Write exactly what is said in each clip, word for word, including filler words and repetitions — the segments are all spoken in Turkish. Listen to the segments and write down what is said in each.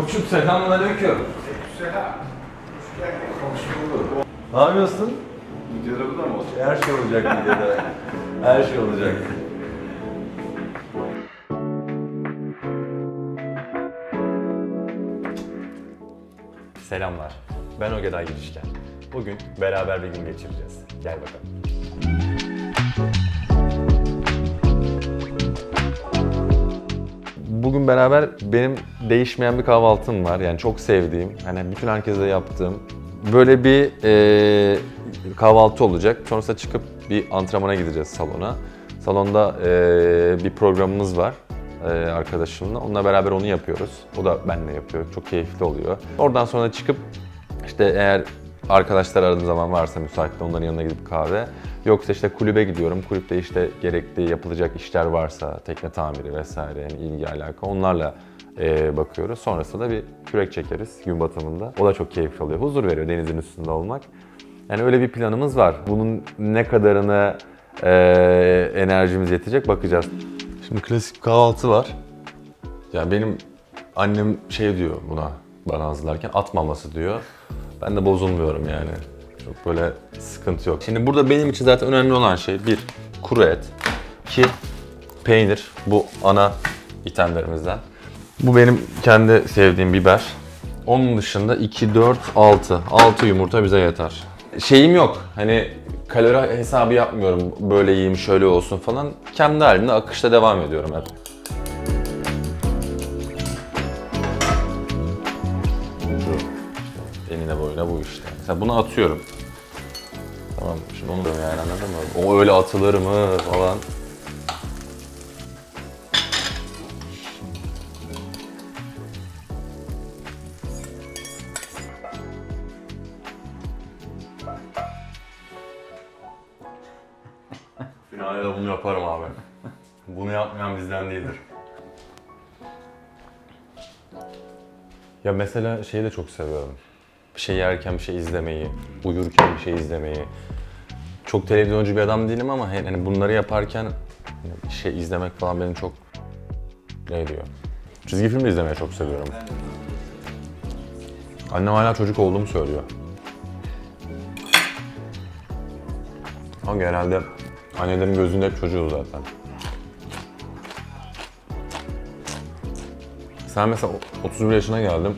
Koçum selamünaleyküm. Selam. Ne yapıyorsun? Videoda bu da mı olacak? Her şey olacak videoda. Her şey olacak. Selamlar. Ben Ogeday Girişken. Bugün beraber bir gün geçireceğiz. Gel bakalım. Bugün beraber benim değişmeyen bir kahvaltım var. Yani çok sevdiğim, hani bütün herkese yaptığım böyle bir e, kahvaltı olacak. Sonrasında çıkıp bir antrenmana gideceğiz salona. Salonda e, bir programımız var e, arkadaşımla. Onunla beraber onu yapıyoruz. O da benimle yapıyor. Çok keyifli oluyor. Oradan sonra çıkıp işte eğer arkadaşlar aradığım zaman varsa müsaitli onların yanına gidip kahve. Yoksa işte kulübe gidiyorum. Kulüpte işte gerekli yapılacak işler varsa, tekne tamiri vesaire, yani ilgi alaka onlarla e, bakıyoruz. Sonrasında da bir kürek çekeriz gün batımında. O da çok keyifli oluyor. Huzur veriyor denizin üstünde olmak. Yani öyle bir planımız var. Bunun ne kadarını e, enerjimiz yetecek bakacağız. Şimdi klasik kahvaltı var. Yani benim annem şey diyor buna bana hazırlarken, at maması diyor. Ben de bozulmuyorum yani. Çok böyle sıkıntı yok. Şimdi burada benim için zaten önemli olan şey bir kuru et, iki peynir. Bu ana itemlerimizden. Bu benim kendi sevdiğim biber. Onun dışında iki, dört, altı. altı yumurta bize yeter. Şeyim yok. Hani kalori hesabı yapmıyorum. Böyle yiyeyim, şöyle olsun falan. Kendi halimle akışta devam ediyorum hep. Enine boyuna bu işte. Mesela bunu atıyorum. Tamam, şimdi onu da yani anladın mı? O öyle atılır mı falan. Finale de bunu yaparım abi. Bunu yapmayan bizden değildir. Ya mesela şeyi de çok seviyorum. Bir şey yerken bir şey izlemeyi, uyurken bir şey izlemeyi. Çok televizyoncu bir adam değilim ama hani bunları yaparken bir şey izlemek falan beni çok ne diyor? Çizgi film de izlemeyi çok seviyorum. Annem hala çocuk olduğumu söylüyor. Ama genelde annelerin gözünde hep çocuğu zaten. Sen mesela otuz bir yaşına geldim.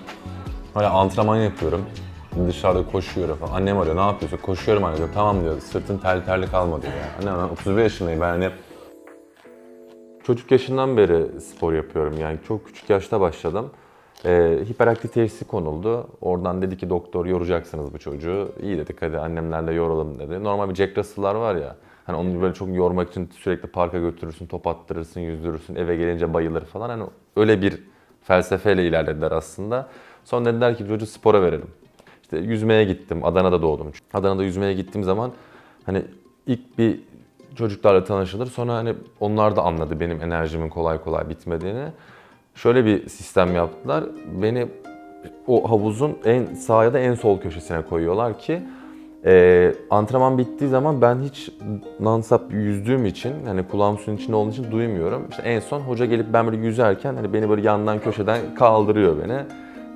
Hala antrenman yapıyorum, dışarıda koşuyorum falan. Annem arıyor, ne yapıyorsun? Koşuyorum anne diyor, tamam diyor, sırtın terli terli kalma diyor. Yani. Anne, ben otuz bir yaşındayım, ben hani çocuk yaşından beri spor yapıyorum. Yani çok küçük yaşta başladım. Ee, hiperaktif teşhisi konuldu. Oradan dedi ki doktor, yoracaksınız bu çocuğu. İyi dedik, hadi annemlerle yoralım dedi. Normal bir Jack Russell'lar var ya, hani onu böyle çok yormak için sürekli parka götürürsün, top attırırsın, yüzdürürsün, eve gelince bayılır falan. Hani öyle bir felsefeyle ilerlediler aslında. Sonra dediler ki çocuğu spora verelim. İşte yüzmeye gittim. Adana'da doğdum. Adana'da yüzmeye gittiğim zaman hani ilk bir çocuklarla tanışılır. Sonra hani onlar da anladı benim enerjimin kolay kolay bitmediğini. Şöyle bir sistem yaptılar. Beni o havuzun en sağ ya da en sol köşesine koyuyorlar ki e, antrenman bittiği zaman ben hiç non-stop yüzdüğüm için hani kulağım suyun içinde olduğu için duymuyorum. İşte en son hoca gelip ben böyle yüzerken hani beni böyle yandan köşeden kaldırıyor beni.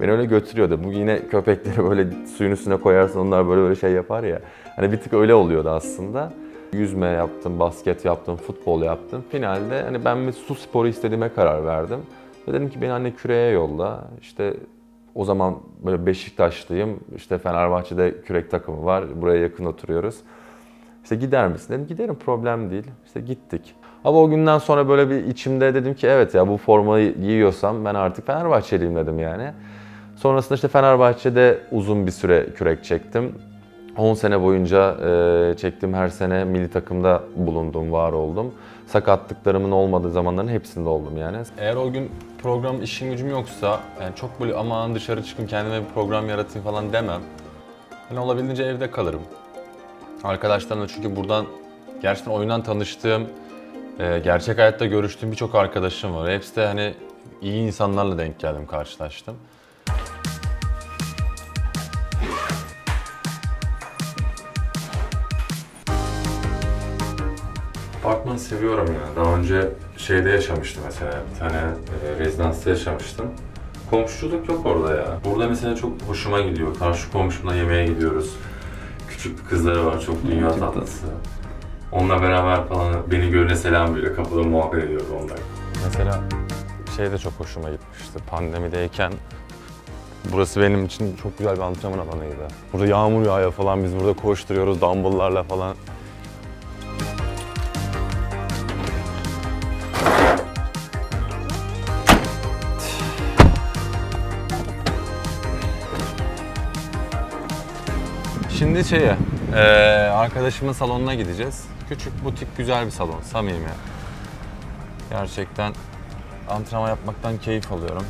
Beni öyle götürüyordu. Bu yine köpekleri böyle suyun üstüne koyarsın, onlar böyle böyle şey yapar ya. Hani bir tık öyle oluyordu aslında. Yüzme yaptım, basket yaptım, futbol yaptım. Finalde hani ben bir su sporu istediğime karar verdim. Ve dedim ki beni anne küreğe yolla. İşte o zaman böyle Beşiktaşlıyım. İşte Fenerbahçe'de kürek takımı var. Buraya yakın oturuyoruz. İşte gider misin? Dedim giderim, problem değil. İşte gittik. Ama o günden sonra böyle bir içimde dedim ki evet ya, bu formayı giyiyorsam ben artık Fenerbahçeliyim dedim yani. Sonrasında işte Fenerbahçe'de uzun bir süre kürek çektim. on sene boyunca e, çektim, her sene milli takımda bulundum, var oldum. Sakatlıklarımın olmadığı zamanların hepsinde oldum yani. Eğer o gün program işim gücüm yoksa, yani çok böyle aman dışarı çıkın kendime bir program yaratayım falan demem. Ben olabildiğince evde kalırım. Arkadaşlarımla, çünkü buradan gerçekten oyundan tanıştığım, e, gerçek hayatta görüştüğüm birçok arkadaşım var. Hepsi de hani iyi insanlarla denk geldim, karşılaştım. Apartmanı seviyorum ya. Daha önce şeyde yaşamıştım mesela, bir tane e, rezidansta yaşamıştım. Komşuluk yok orada ya. Burada mesela çok hoşuma gidiyor. Karşı komşumla yemeğe gidiyoruz. Küçük kızları var, çok dünya tatlısı. Onunla beraber falan beni görene selam veriyor. Kapıda muhabbet ediyoruz onlar. Mesela şey de çok hoşuma gitmişti. Pandemideyken burası benim için çok güzel bir antrenman alanıydı. Burada yağmur yağıyor falan, biz burada koşturuyoruz dumbbell'larla falan. Şimdi şeye, e, arkadaşımın salonuna gideceğiz. Küçük, butik, güzel bir salon, samimi. Gerçekten antrenman yapmaktan keyif alıyorum.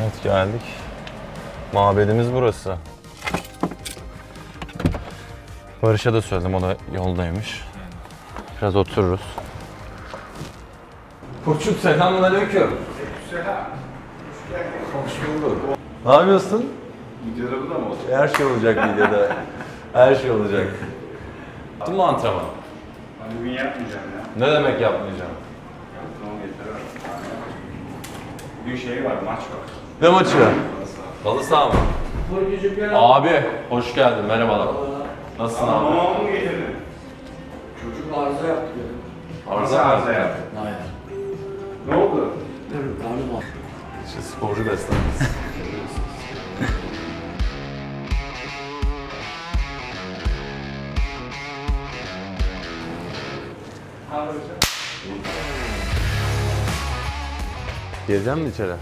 Evet, geldik. Mabedimiz burası. Barış'a da söyledim, o da yoldaymış. Biraz otururuz. Koçum, selamünaleyküm. Selam. Hoş bulduk. Ne yapıyorsun? Videoda bu da mı olacak? Her şey olacak videoda. Her şey olacak. Yaptın mı antrenman? Ben bugün yapmayacağım ya. Ne demek yapmayacağım? Yaptım, yeter artık. Bugün şey var, maç var. Ne maçı? Balı sağ mı? Abi, hoş geldin, merhabalar. Nasılsın abi? Mamamı mı getirdin? Çocuk arıza yaptı benim. Arıza arıza yaptı? Hayır. Ne oldu? Evet, karnım var. İşte sporcu beslenmesi. Gezeceğim mi içeri? Yok,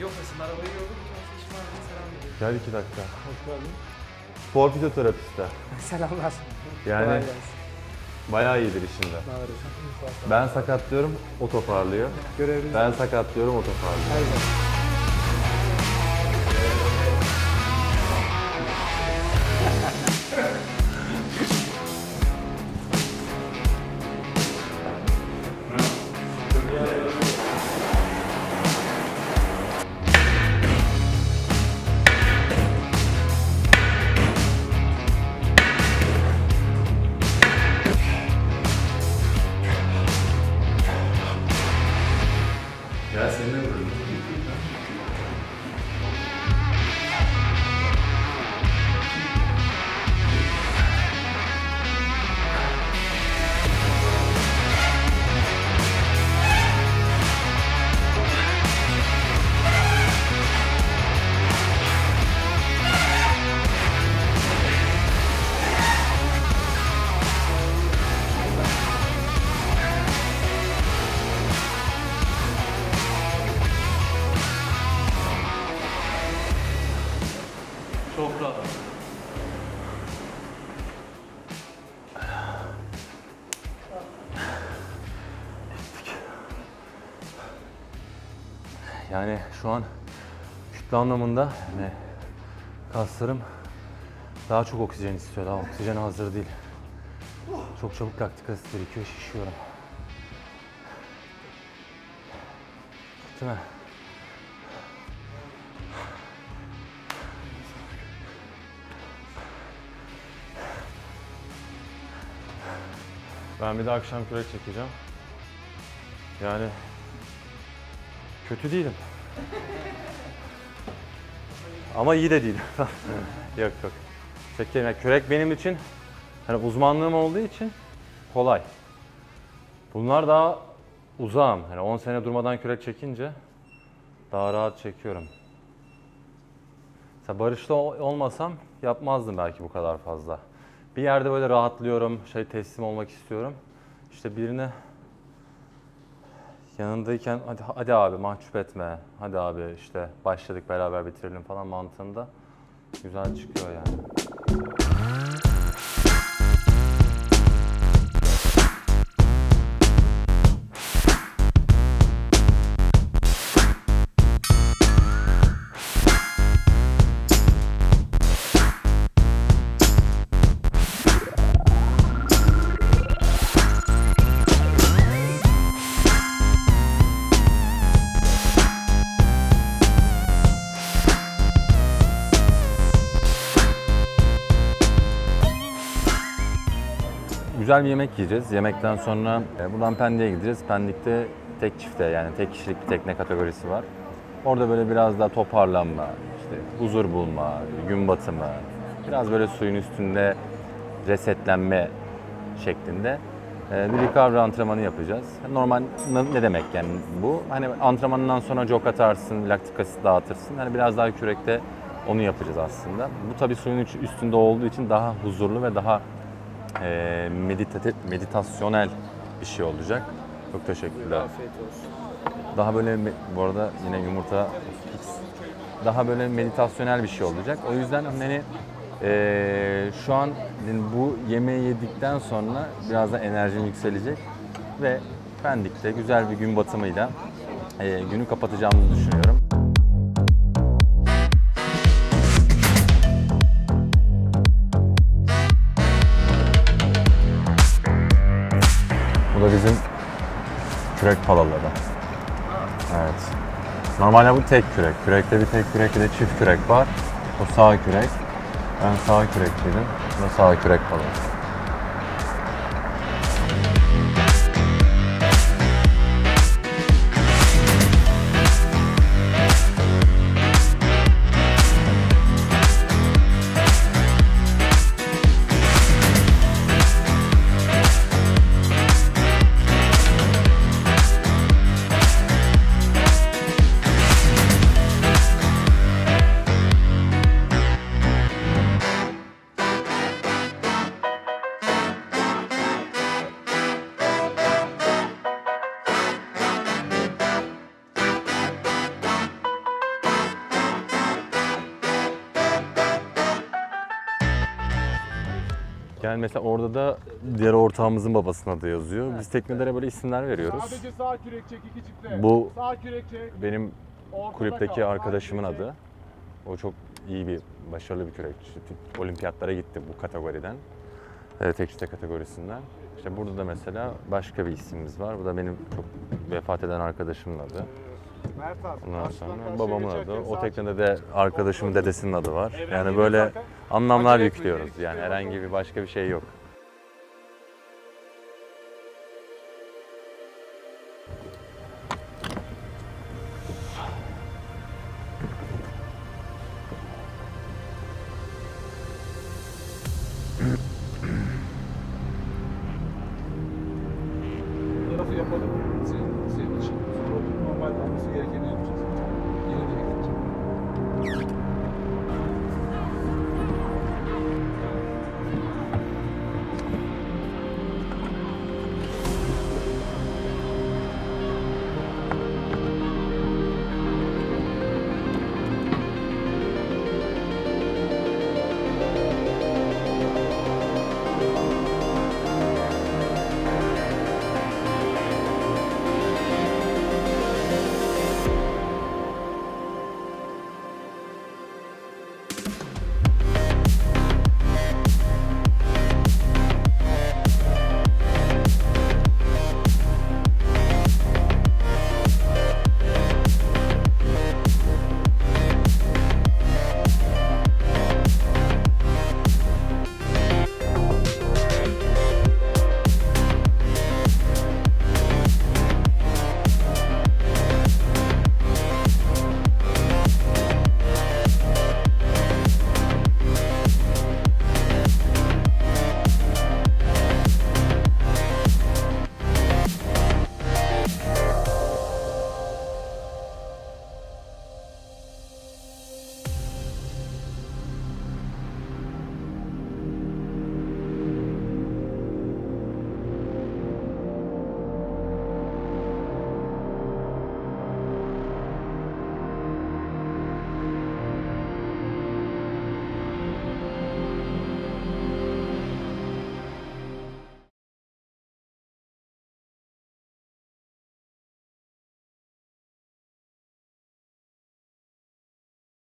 mesela arabayı yordum. İşim var, selam veriyorum. Gel iki dakika. Hoş geldin. Spor fizyoterapiste. Selamlar. Yani bayağı iyidir işinde. Ben sakatlıyorum, o toparlıyor. Görevli. Ben sakatlıyorum, o toparlıyor. Aynen. Yani şu an kütle anlamında yani kaslarım daha çok oksijen istiyor, daha oksijene hazır değil. Çok çabuk laktik asit birikiyor, şişiyorum. Değil mi? Ben bir de akşam kürek çekeceğim. Yani kötü değilim. Ama iyi de değilim. Yok yok. Yani kürek benim için, hani uzmanlığım olduğu için kolay. Bunlar daha uzağım. Hani on sene durmadan kürek çekince daha rahat çekiyorum. Mesela Barış'la olmasam yapmazdım belki bu kadar fazla. Bir yerde böyle rahatlıyorum, şey teslim olmak istiyorum. İşte birine yanındayken hadi, hadi abi mahcup etme, hadi abi işte başladık beraber bitirelim falan mantığında güzel çıkıyor yani. Güzel bir yemek yiyeceğiz. Yemekten sonra buradan Pendik'e gideceğiz. Pendik'te tek çifte, yani tek kişilik bir tekne kategorisi var. Orada böyle biraz daha toparlanma, işte huzur bulma, gün batımı, biraz böyle suyun üstünde resetlenme şeklinde bir recovery antrenmanı yapacağız. Normal ne demek yani bu? Hani antrenmanından sonra jog atarsın, laktik asit dağıtırsın. Hani biraz daha kürekte onu yapacağız aslında. Bu tabii suyun üstünde olduğu için daha huzurlu ve daha e, meditatif, meditasyonel bir şey olacak. Çok teşekkürler. Daha böyle, bu arada yine yumurta, daha böyle meditasyonel bir şey olacak. O yüzden hani e, şu an bu yemeği yedikten sonra biraz da enerjim yükselecek ve Pendik'te güzel bir gün batımıyla e, günü kapatacağımızı düşünüyorum. Bu da bizim kürek palaları. Evet. Normalde bu tek kürek. Kürekte bir tek kürek, bir de çift kürek var. O sağ kürek. Ben sağ kürek dedim. Bu da sağ kürek palaları. Yani mesela orada da diğer ortağımızın babasının adı yazıyor. Biz teknelere böyle isimler veriyoruz. Sadece sağ kürek çek, iki çifte. Bu benim kulüpteki arkadaşımın adı. O çok iyi bir, başarılı bir kürekçi. Olimpiyatlara gitti bu kategoriden. Tek çifte kategorisinden. İşte burada da mesela başka bir isimimiz var. Bu da benim çok vefat eden arkadaşımın adı. Ondan sonra babamın adı, o teknede de arkadaşımın dedesinin adı var. Yani böyle anlamlar yüklüyoruz yani, herhangi bir başka bir şey yok.